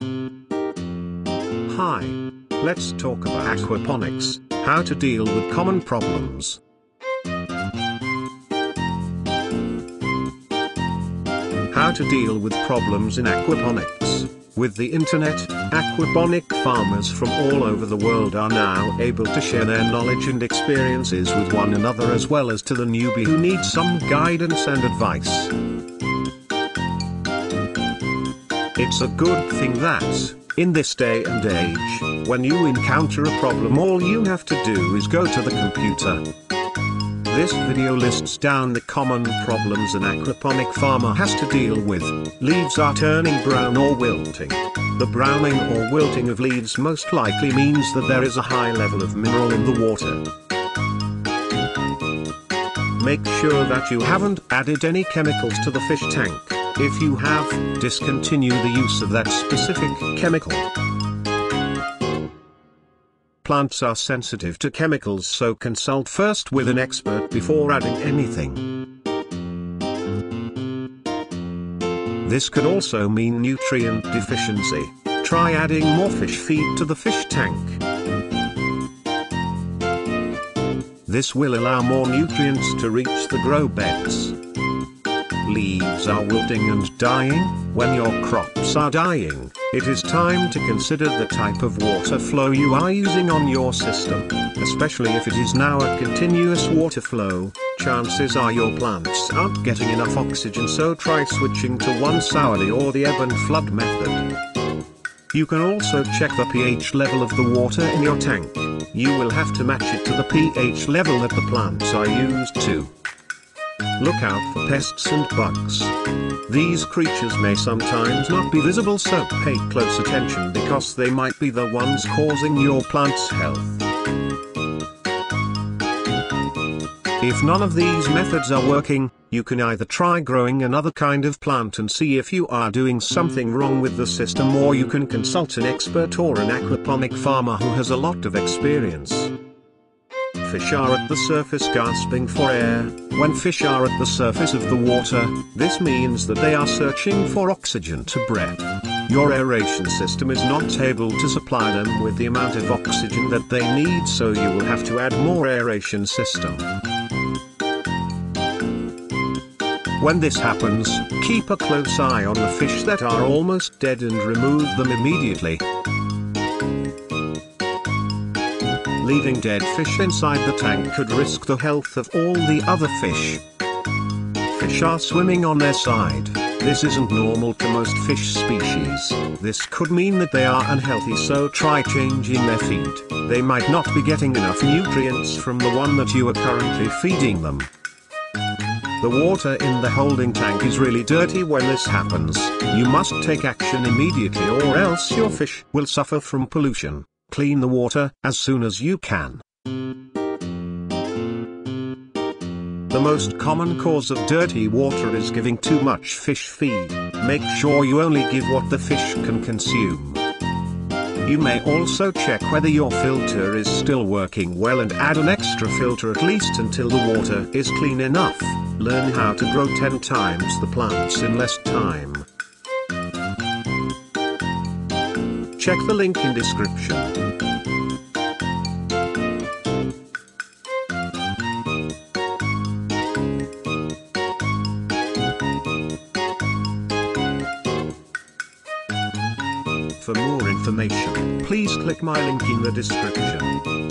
Hi, let's talk about aquaponics, how to deal with common problems. How to deal with problems in aquaponics. With the internet, aquaponic farmers from all over the world are now able to share their knowledge and experiences with one another, as well as to the newbie who needs some guidance and advice. It's a good thing that, in this day and age, when you encounter a problem, all you have to do is go to the computer. This video lists down the common problems an aquaponic farmer has to deal with. Leaves are turning brown or wilting. The browning or wilting of leaves most likely means that there is a high level of mineral in the water. Make sure that you haven't added any chemicals to the fish tank. If you have, discontinue the use of that specific chemical. Plants are sensitive to chemicals, so consult first with an expert before adding anything. This could also mean nutrient deficiency. Try adding more fish feed to the fish tank. This will allow more nutrients to reach the grow beds. Leaves are wilting and dying. When your crops are dying, it is time to consider the type of water flow you are using on your system. Especially if it is now a continuous water flow, chances are your plants aren't getting enough oxygen, so try switching to one sourly or the ebb and flood method. You can also check the pH level of the water in your tank. You will have to match it to the pH level that the plants are used to. Look out for pests and bugs. These creatures may sometimes not be visible, so pay close attention because they might be the ones causing your plant's health. If none of these methods are working, you can either try growing another kind of plant and see if you are doing something wrong with the system, or you can consult an expert or an aquaponic farmer who has a lot of experience. Fish are at the surface gasping for air. When fish are at the surface of the water, this means that they are searching for oxygen to breathe. Your aeration system is not able to supply them with the amount of oxygen that they need, so you will have to add more aeration system. When this happens, keep a close eye on the fish that are almost dead and remove them immediately. Leaving dead fish inside the tank could risk the health of all the other fish. Fish are swimming on their side. This isn't normal to most fish species. This could mean that they are unhealthy, so try changing their feed. They might not be getting enough nutrients from the one that you are currently feeding them. The water in the holding tank is really dirty when this happens. You must take action immediately, or else your fish will suffer from pollution. Clean the water as soon as you can. The most common cause of dirty water is giving too much fish feed. Make sure you only give what the fish can consume. You may also check whether your filter is still working well and add an extra filter, at least until the water is clean enough. Learn how to grow 10 times the plants in less time. Check the link in description. For more information, please click my link in the description.